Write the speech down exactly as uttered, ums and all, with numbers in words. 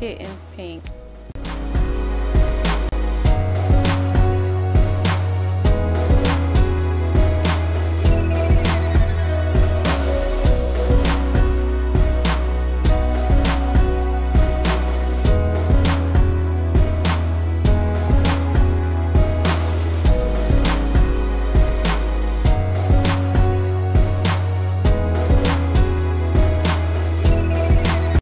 kit in pink.